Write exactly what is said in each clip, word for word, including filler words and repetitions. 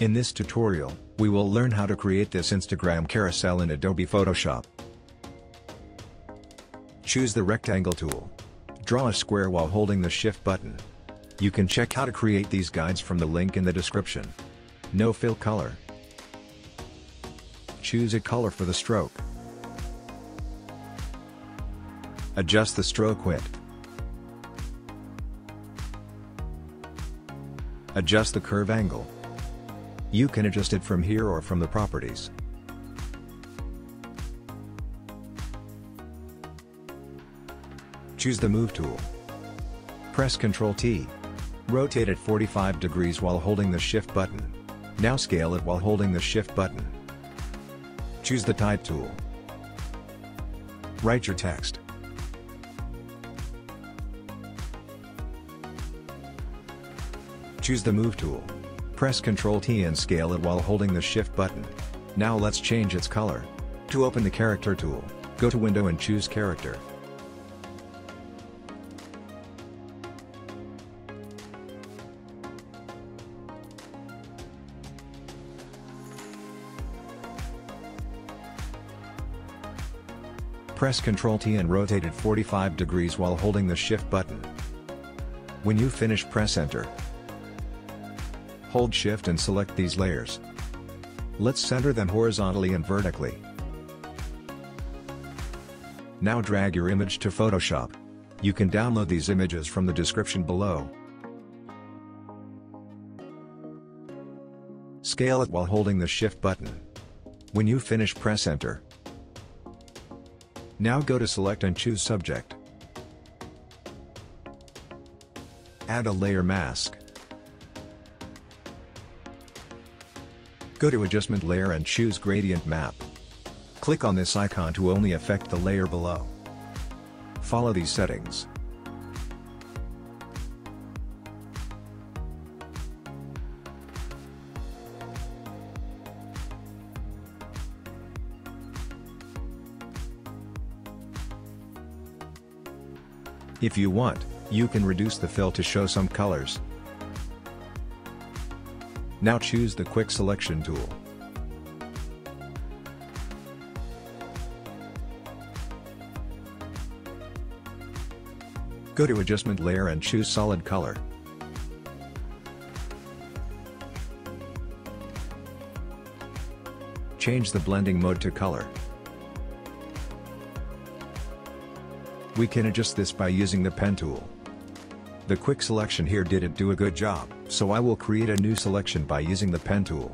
In this tutorial, we will learn how to create this Instagram carousel in Adobe Photoshop. Choose the rectangle tool. Draw a square while holding the Shift button. You can check how to create these guides from the link in the description. No fill color. Choose a color for the stroke. Adjust the stroke width. Adjust the curve angle. You can adjust it from here or from the properties. Choose the Move tool. Press control T. Rotate it forty-five degrees while holding the Shift button. Now scale it while holding the Shift button. Choose the Type tool. Write your text. Choose the Move tool. Press control T and scale it while holding the Shift button. Now let's change its color. To open the Character tool, go to Window and choose Character. Press control T and rotate it forty-five degrees while holding the Shift button. When you finish, press Enter. Hold Shift and select these layers. Let's center them horizontally and vertically. Now drag your image to Photoshop. You can download these images from the description below. Scale it while holding the Shift button. When you finish, press Enter. Now go to Select and choose Subject. Add a layer mask. Go to Adjustment Layer and choose Gradient Map. Click on this icon to only affect the layer below. Follow these settings. If you want, you can reduce the fill to show some colors. Now choose the Quick Selection tool. Go to Adjustment Layer and choose Solid Color. Change the blending mode to color. We can adjust this by using the Pen tool. The quick selection here didn't do a good job, so I will create a new selection by using the Pen tool.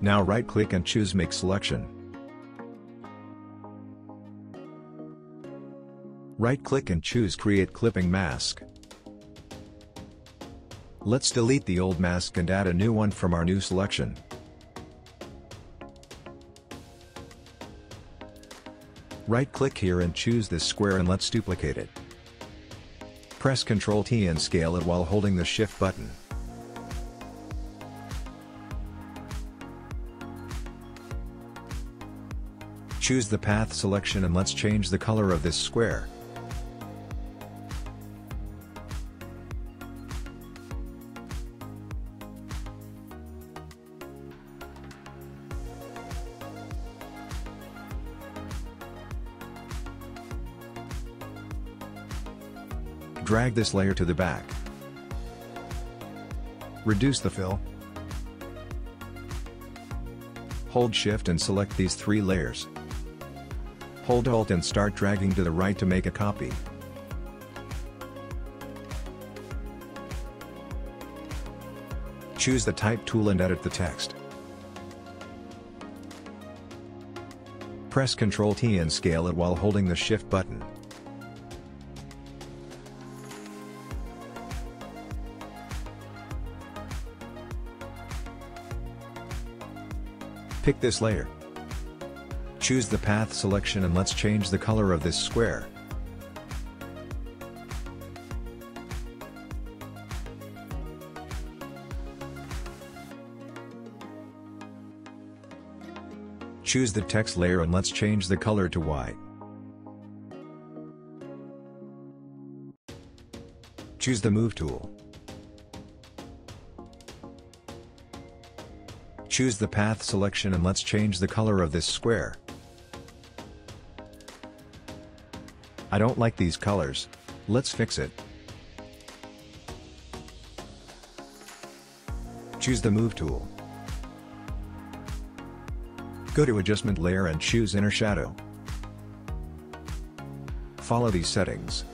Now right-click and choose Make Selection. Right-click and choose Create Clipping Mask. Let's delete the old mask and add a new one from our new selection. Right-click here and choose this square and let's duplicate it. Press control T and scale it while holding the Shift button. Choose the path selection and let's change the color of this square. Drag this layer to the back. Reduce the fill. Hold Shift and select these three layers. Hold Alt and start dragging to the right to make a copy. Choose the Type tool and edit the text. Press control T and scale it while holding the Shift button. Pick this layer. choose the path selection and let's change the color of this square. Choose the text layer and let's change the color to white. Choose the Move tool. Choose the path selection and let's change the color of this square. I don't like these colors. Let's fix it. Choose the Move tool. Go to Adjustment Layer and choose Inner Shadow. Follow these settings.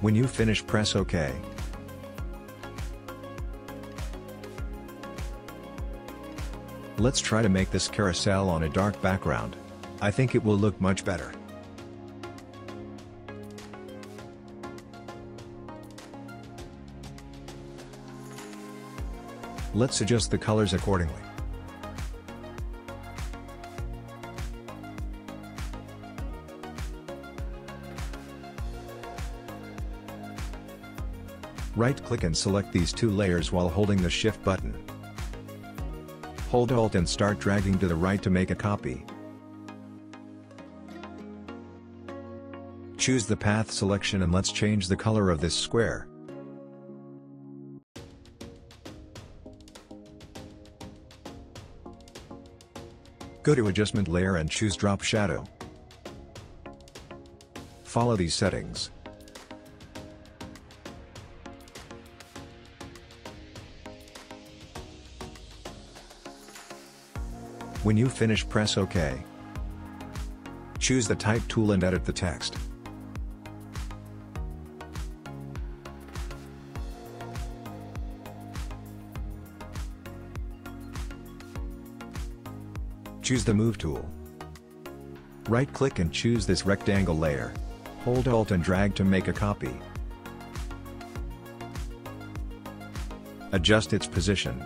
When you finish, press OK. Let's try to make this carousel on a dark background. I think it will look much better. Let's adjust the colors accordingly. Right-click and select these two layers while holding the Shift button. Hold Alt and start dragging to the right to make a copy. Choose the path selection and let's change the color of this square. Go to Adjustment Layer and choose Drop Shadow. Follow these settings. When you finish, press OK. Choose the Type tool and edit the text. Choose the Move tool. Right-click and choose this rectangle layer. Hold Alt and drag to make a copy. Adjust its position.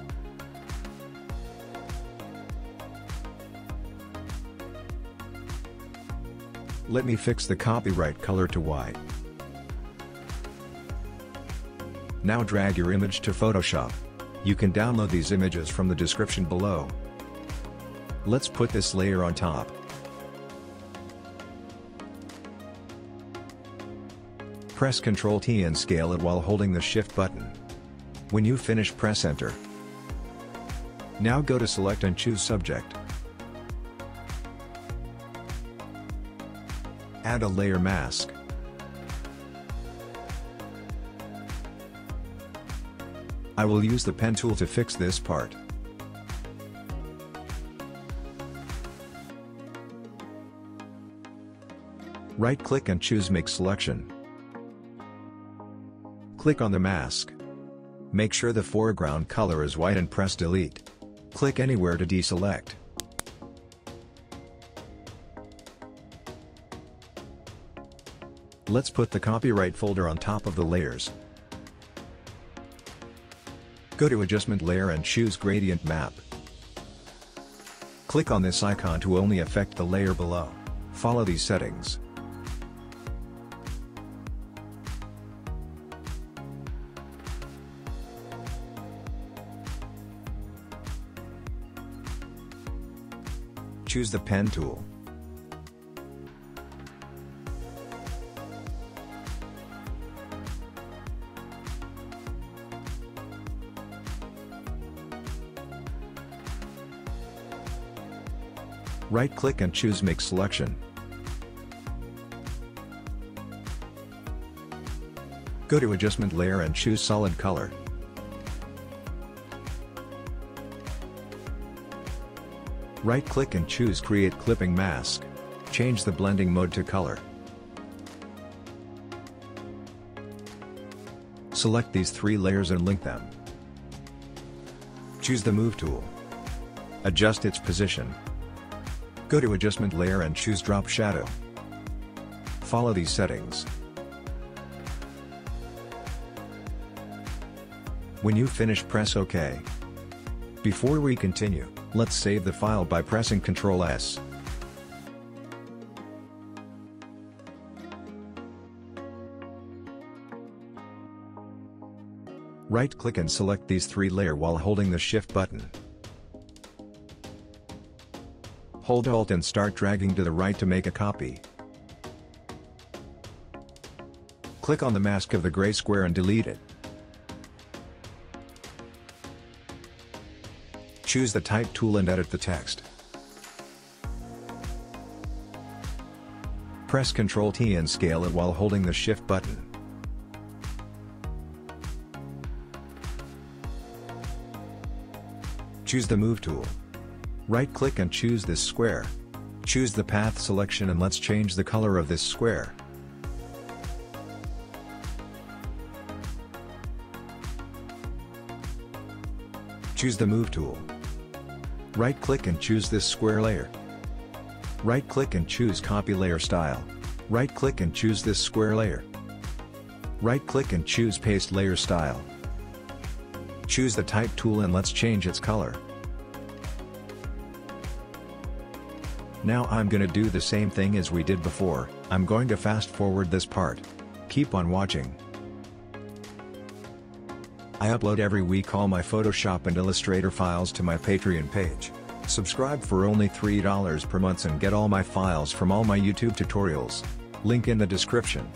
Let me fix the copyright color to white. Now drag your image to Photoshop. You can download these images from the description below. Let's put this layer on top. Press Control T and scale it while holding the Shift button. When you finish, press Enter. Now go to Select and choose Subject. Add a layer mask. I will use the pen tool to fix this part. Right-click and choose Make Selection. Click on the mask. Make sure the foreground color is white and press Delete. Click anywhere to deselect. Let's put the copyright folder on top of the layers. Go to Adjustment Layer and choose Gradient Map. Click on this icon to only affect the layer below. Follow these settings. Choose the Pen tool. Right-click and choose Make Selection. Go to Adjustment Layer and choose Solid Color. Right-click and choose Create Clipping Mask. Change the blending mode to color. Select these three layers and link them. Choose the Move tool. Adjust its position. Go to Adjustment Layer and choose Drop Shadow. Follow these settings. When you finish, press OK. Before we continue, let's save the file by pressing control S. Right-click and select these three layers while holding the Shift button. Hold Alt and start dragging to the right to make a copy. Click on the mask of the gray square and delete it. Choose the Type tool and edit the text. Press control T and scale it while holding the Shift button. Choose the Move tool. Right-click and choose this square. Choose the path selection and let's change the color of this square. Choose the Move tool. Right-click and choose this square layer. Right-click and choose Copy Layer Style. Right-click and choose this square layer. Right-click and choose Paste Layer Style. Choose the Type tool and let's change its color. Now I'm gonna do the same thing as we did before. I'm going to fast forward this part. Keep on watching. I upload every week all my Photoshop and Illustrator files to my Patreon page. Subscribe for only three dollars per month and get all my files from all my YouTube tutorials. Link in the description.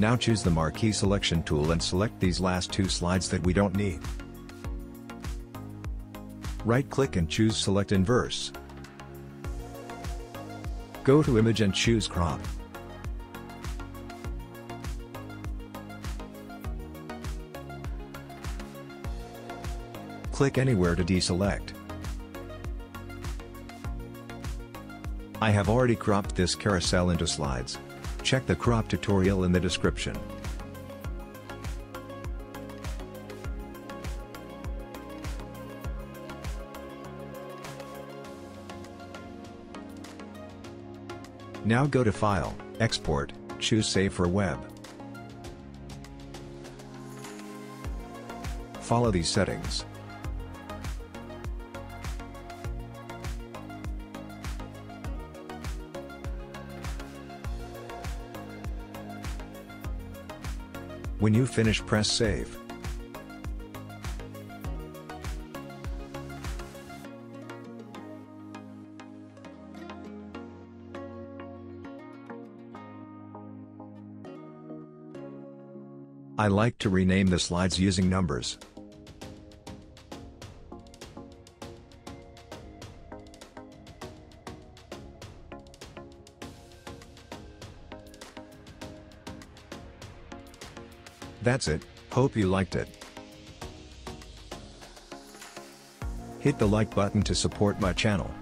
Now choose the Marquee Selection tool and select these last two slides that we don't need. Right-click and choose Select Inverse. Go to Image and choose Crop. Click anywhere to deselect. I have already cropped this carousel into slides. Check the crop tutorial in the description. Now go to File, Export, choose Save for Web. Follow these settings. When you finish, press Save. I like to rename the slides using numbers. That's it, hope you liked it. Hit the like button to support my channel.